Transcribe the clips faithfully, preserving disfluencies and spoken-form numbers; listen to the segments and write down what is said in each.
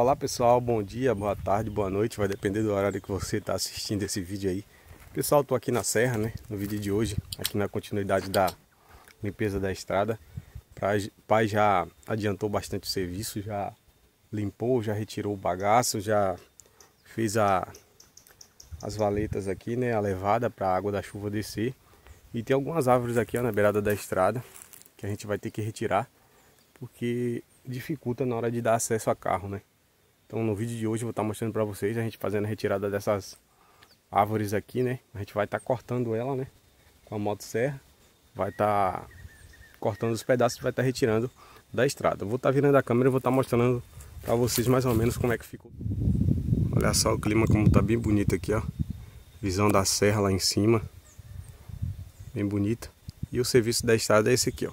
Olá pessoal, bom dia, boa tarde, boa noite, vai depender do horário que você está assistindo esse vídeo aí. Pessoal, estou aqui na serra, né? No vídeo de hoje, aqui na continuidade da limpeza da estrada. O pai já adiantou bastante o serviço, já limpou, já retirou o bagaço, já fez a, as valetas aqui, né? A levada para a água da chuva descer. E tem algumas árvores aqui ó, na beirada da estrada que a gente vai ter que retirar, porque dificulta na hora de dar acesso a carro, né? Então no vídeo de hoje eu vou estar mostrando para vocês a gente fazendo a retirada dessas árvores aqui, né? A gente vai estar cortando ela, né? Com a motosserra, vai estar cortando os pedaços e vai estar retirando da estrada. Eu vou estar virando a câmera e vou estar mostrando para vocês mais ou menos como é que ficou. Olha só o clima como tá bem bonito aqui, ó. Visão da serra lá em cima, bem bonita. E o serviço da estrada é esse aqui, ó.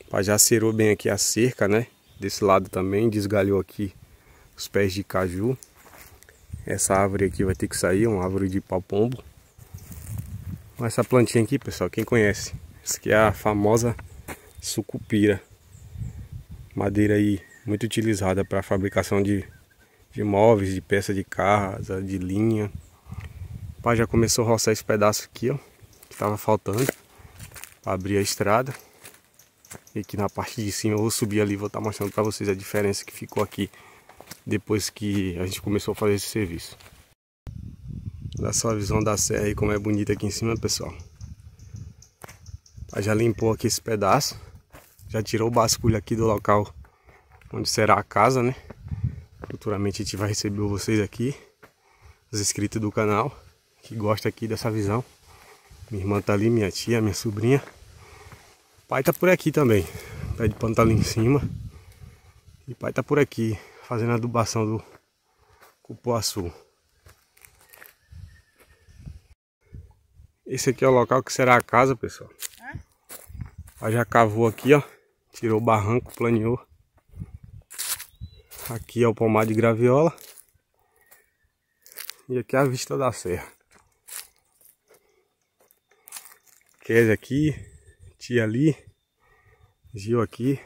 O pai já cerou bem aqui a cerca, né? Desse lado também, desgalhou aqui os pés de caju. Essa árvore aqui vai ter que sair, uma árvore de pau-pombo. Essa plantinha aqui, pessoal, quem conhece? Essa aqui é a famosa sucupira. Madeira aí muito utilizada para fabricação de, de móveis, de peça de casa, de linha. O pai já começou a roçar esse pedaço aqui, ó, que estava faltando para abrir a estrada. E aqui na parte de cima eu vou subir ali, vou estar mostrando para vocês a diferença que ficou aqui depois que a gente começou a fazer esse serviço. Olha só a visão da serra aí como é bonita aqui em cima, pessoal. Já limpou aqui esse pedaço, já tirou o basculho aqui do local onde será a casa, né? Futuramente a gente vai receber vocês aqui, os inscritos do canal que gostam aqui dessa visão. Minha irmã tá ali, minha tia, minha sobrinha. Pai tá por aqui também, pé de pano tá ali em cima. E pai tá por aqui, fazendo a adubação do cupuaçu. Esse aqui é o local que será a casa, pessoal. Pai já cavou aqui, ó. Tirou o barranco, planeou. Aqui é o pomar de graviola. E aqui é a vista da serra. Kézia aqui. Tia ali, Gil aqui,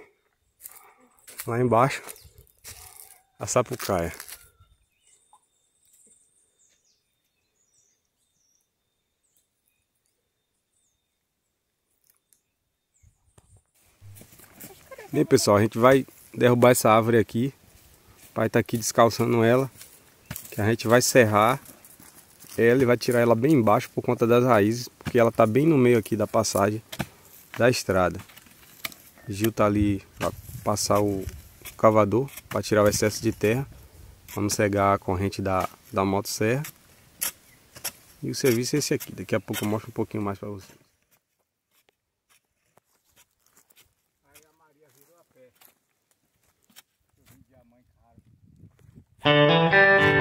lá embaixo a sapucaia. Bem pessoal, a gente vai derrubar essa árvore aqui. O pai tá aqui descalçando ela, que a gente vai serrar ela e vai tirar ela bem embaixo por conta das raízes, porque ela tá bem no meio aqui da passagem da estrada. Gil tá ali para passar o cavador para tirar o excesso de terra. Vamos cegar a corrente da, da motosserra. E o serviço é esse aqui. Daqui a pouco eu mostro um pouquinho mais para vocês. Aí a Maria virou a pé. Eu vi a mãe cara.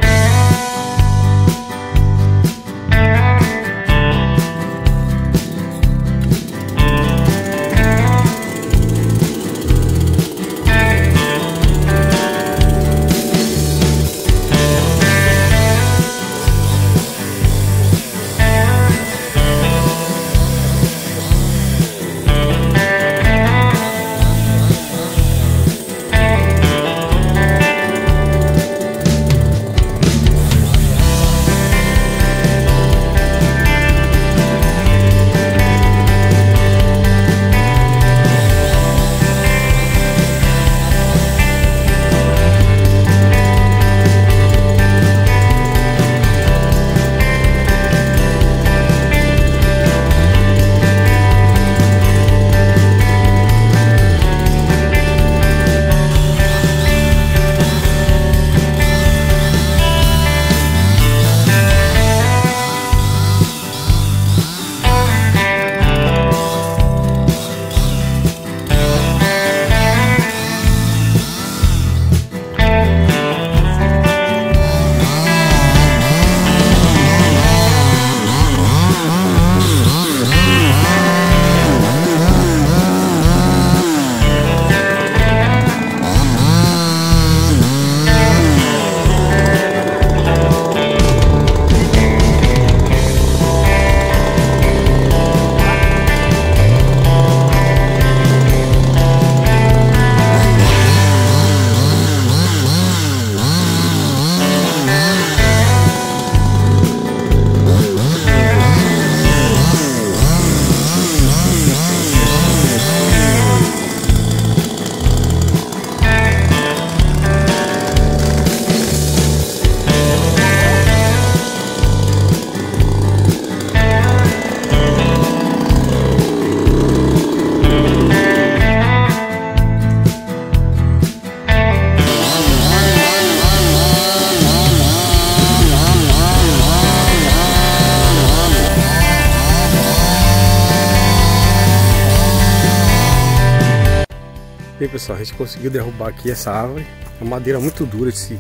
E aí, pessoal, a gente conseguiu derrubar aqui essa árvore. A madeira muito dura, esse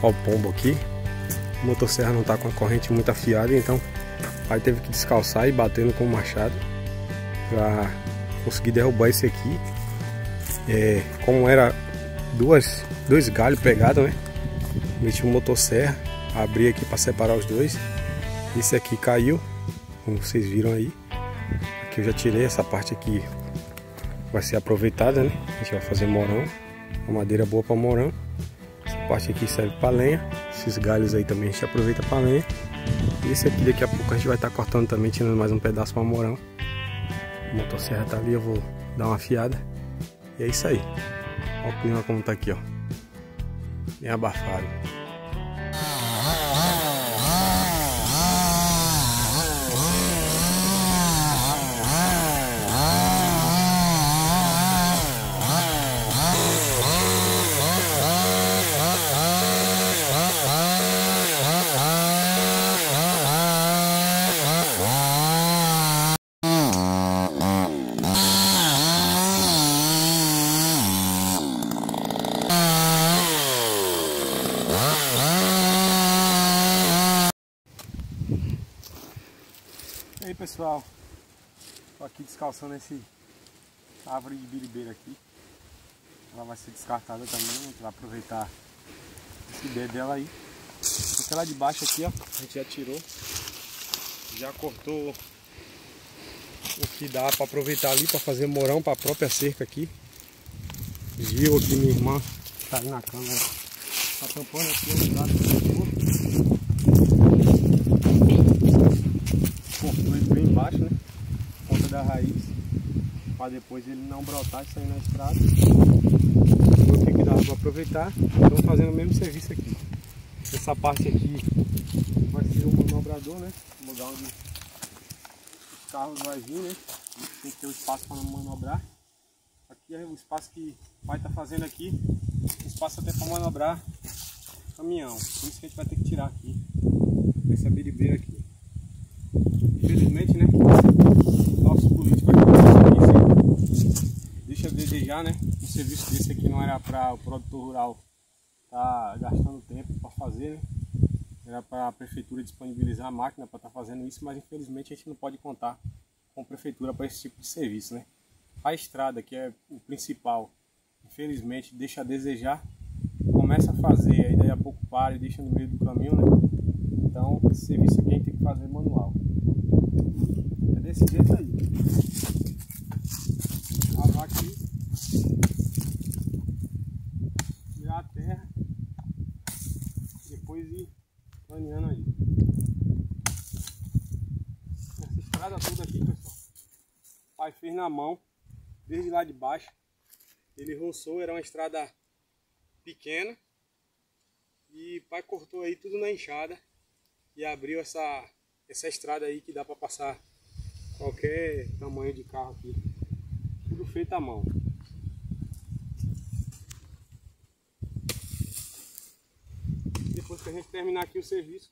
pau-pombo aqui. A motosserra não está com a corrente muito afiada, então aí teve que descalçar e batendo com o machado para conseguir derrubar esse aqui. É, como era duas, dois galhos pegados, né? Meti uma motosserra, abri aqui para separar os dois. Esse aqui caiu, como vocês viram aí. Aqui eu já tirei essa parte aqui, vai ser aproveitada, né? A gente vai fazer morão, uma madeira boa para morão. Essa parte aqui serve para lenha. Esses galhos aí também a gente aproveita para lenha. E esse aqui daqui a pouco a gente vai estar tá cortando também, tirando mais um pedaço para morão. A motosserra tá ali, eu vou dar uma afiada. E é isso aí. Olha o clima como tá aqui, ó. Bem abafado. E aí, pessoal, tô aqui descalçando essa árvore de biribeira aqui. Ela vai ser descartada também para aproveitar esse bebê dela aí. Aquela de baixo aqui, ó, a gente já tirou, já cortou o que dá para aproveitar ali para fazer morão para a própria cerca aqui. Viu aqui minha irmã tá ali na câmera, tá tampando aqui o lado. Bem embaixo, né? Por conta da raiz, para depois ele não brotar e sair na estrada. O que dá para aproveitar, estou fazendo o mesmo serviço aqui. Essa parte aqui vai ser o manobrador, né? O lugar onde os carros vão vir, né? Tem que ter um espaço para manobrar. Aqui é o espaço que vai estar tá fazendo aqui, espaço até para manobrar o caminhão. Por isso que a gente vai ter que tirar aqui essa biribeira aqui. Infelizmente, né, nosso político aqui deixa a desejar, né? Um serviço desse aqui não era para o produtor rural tá gastando tempo para fazer, né? Era para a prefeitura disponibilizar a máquina para estar tá fazendo isso, mas infelizmente a gente não pode contar com a prefeitura para esse tipo de serviço, né? A estrada, que é o principal, infelizmente deixa a desejar, começa a fazer, aí daí a pouco para e deixa no meio do caminho, né? Então esse serviço aqui a gente tem que fazer manual. É desse jeito aí. Lavar aqui, tirar a terra, depois ir planeando aí. Essa estrada toda aqui, pessoal, o pai fez na mão, desde lá de baixo. Ele roçou, era uma estrada pequena. E o pai cortou aí tudo na enxada e abriu essa... essa estrada aí que dá para passar qualquer tamanho de carro aqui. Tudo feito à mão. Depois que a gente terminar aqui o serviço,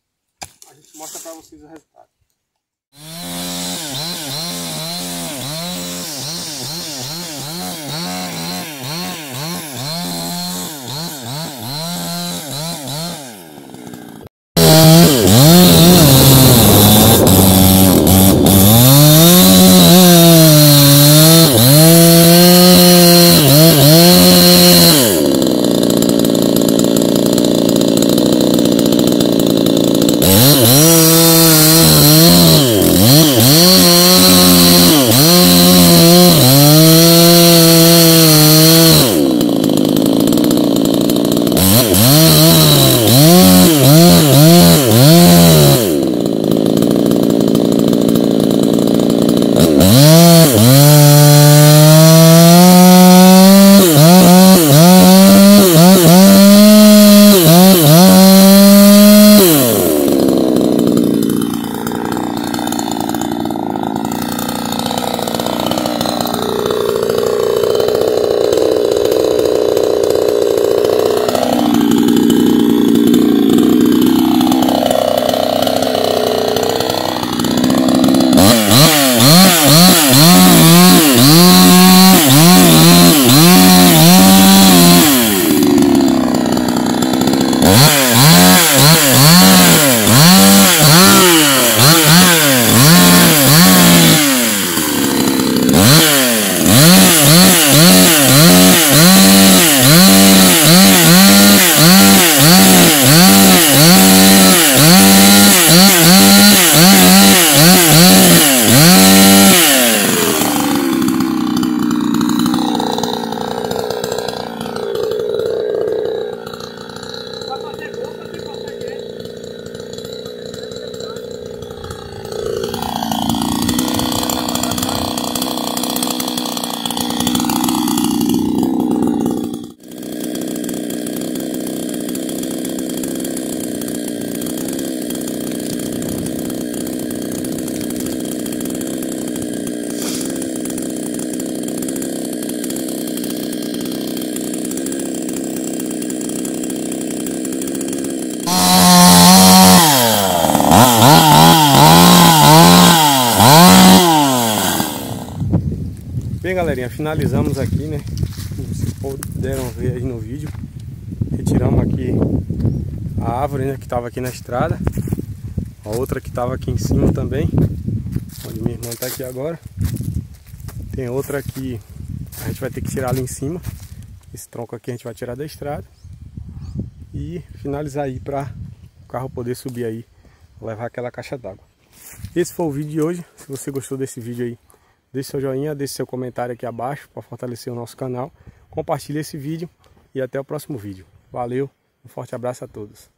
a gente mostra para vocês o resultado. Oh, Bem, galerinha, finalizamos aqui, né? Como vocês puderam ver aí no vídeo, retiramos aqui a árvore, né, que estava aqui na estrada, a outra que estava aqui em cima também, onde minha irmã está aqui agora. Tem outra aqui, a gente vai ter que tirar ali em cima. Esse tronco aqui a gente vai tirar da estrada e finalizar aí para o carro poder subir aí, levar aquela caixa d'água. Esse foi o vídeo de hoje. Se você gostou desse vídeo aí, deixe seu joinha, deixe seu comentário aqui abaixo para fortalecer o nosso canal. Compartilhe esse vídeo e até o próximo vídeo. Valeu, um forte abraço a todos.